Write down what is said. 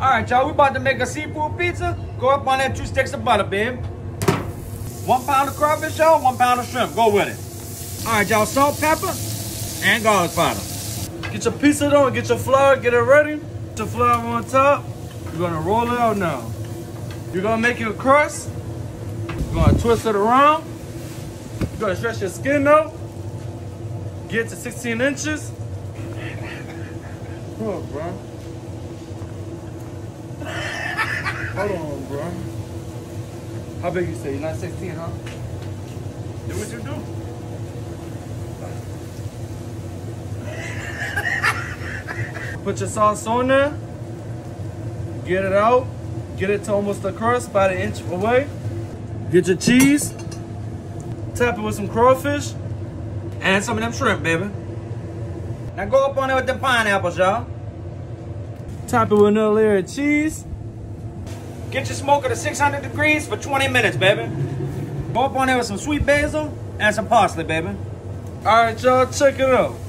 Alright, y'all, we about to make a seafood pizza. Go up on that 2 sticks of butter, babe. 1 pound of crawfish, y'all, 1 pound of shrimp. Go with it. Alright, y'all, salt, pepper, and garlic powder. Get your pizza dough, get your flour, get it ready. Get your flour on top. You're gonna roll it out now. You're gonna make your crust. You're gonna twist it around. You're gonna stretch your skin out. Get to 16 inches. Bro, bro. Hold on, bro. How big you say? You're not 16, huh? Do what you do. Put your sauce on there. Get it out. Get it to almost the crust, about 1 inch away. Get your cheese. Tap it with some crawfish. And some of them shrimp, baby. Now go up on it with the pineapples, y'all. Top it with another layer of cheese. Get your smoker to 600 degrees for 20 minutes, baby. Go up on there with some sweet basil and some parsley, baby. All right, y'all, check it out.